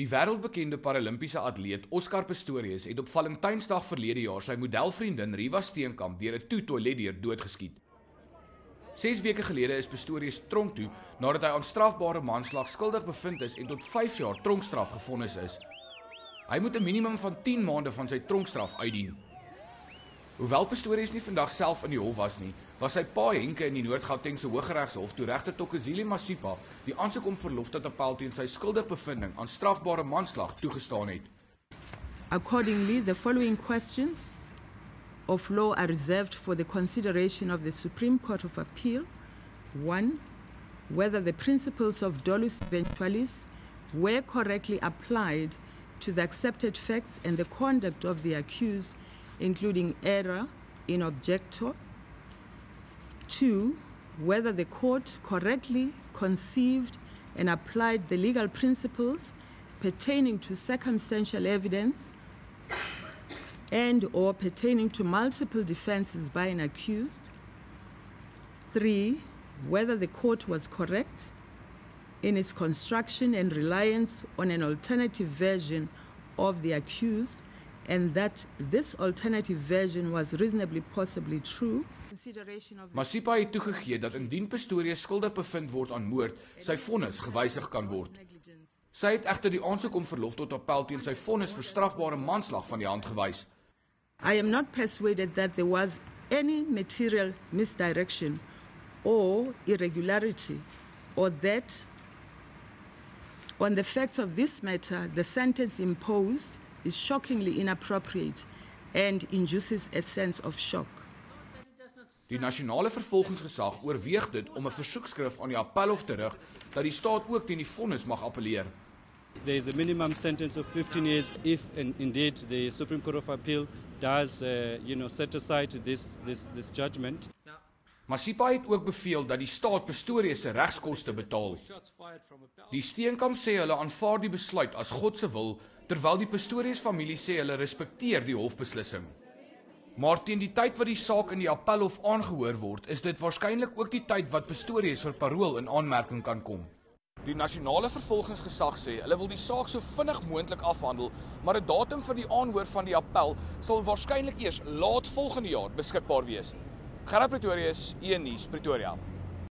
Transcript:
Die wêreldbekende Paralimpiese atleet Oscar Pistorius het op Valentynsdag verlede jaar sy modelvriendin Riva Steenkamp deur 'n toiletdeur doodgeskiet. 6 weke gelede is Pistorius tronk toe nadat hy aan strafbare manslag skuldig bevind is en tot 5 jaar tronkstraf gefonnis is. Hy moet 'n minimum van 10 maande van sy tronkstraf uitdien. Hoewel Pistorius nie vandag self in die hof was nie, was sy pa Henke in die Noord-Gautengse Hooggeregshof toe regter Thokozile Masipa die aansoek om verlof tot appel teen sy skuldigbevinding aan strafbare manslag toegestaan het. Accordingly, the following questions of law are reserved for the consideration of the Supreme Court of Appeal. 1. Whether the principles of dolus eventualis were correctly applied to the accepted facts and the conduct of the accused, including error in objecto. 2. Whether the court correctly conceived and applied the legal principles pertaining to circumstantial evidence and or pertaining to multiple defenses by an accused. 3. Whether the court was correct in its construction and reliance on an alternative version of the accused, and that this alternative version was reasonably possibly true. Masipa het toegegee dat indien Pistorius skuldig bevind word aan moord, sy vonnis gewysig kan word. Sy het egter die aansoek om verlof tot appel teen sy vonnis vir strafbare manslag van die hand gewys. I am not persuaded that there was any material misdirection or irregularity, or that on the facts of this matter, the sentence imposed is shockingly inappropriate and induces a sense of shock. Die nasionale vervolgingsgesag oorweeg dit om 'n versoekskrif aan die Appèlhof te rig dat die staat ook teen die vonnis mag appeleer. There is a minimum sentence of 15 years if and indeed the Supreme Court of Appeal does set aside this judgment. Masipa het ook beveel dat die staat Pistorius se regskoste betaal. Die Steenkamp sê hulle aanvaar die besluit as God se wil, terwyl die Pistorius familie sê hulle respekteer die hofbeslissing. Maar teen die tyd wat die saak in die Appèlhof aangehoor word, is dit waarskynlik ook die tyd wat Pistorius vir parool in aanmerking kan kom. Die nasionale vervolgingsgesag sê hulle wil die saak so vinnig moontlik afhandel, maar 'n datum vir die aanhoor van die appel sal waarskynlik eers laat volgende jaar beskikbaar wees. Gerhard Pretorius, 1 Nuus, Pretoria.